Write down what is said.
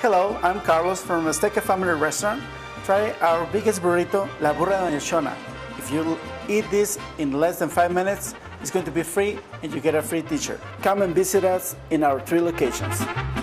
Hello, I'm Carlos from Azteca Family Restaurant. Try our biggest burrito, La Burra de Doña Chona. If you eat this in less than 5 minutes, it's going to be free and you get a free t-shirt. Come and visit us in our 3 locations.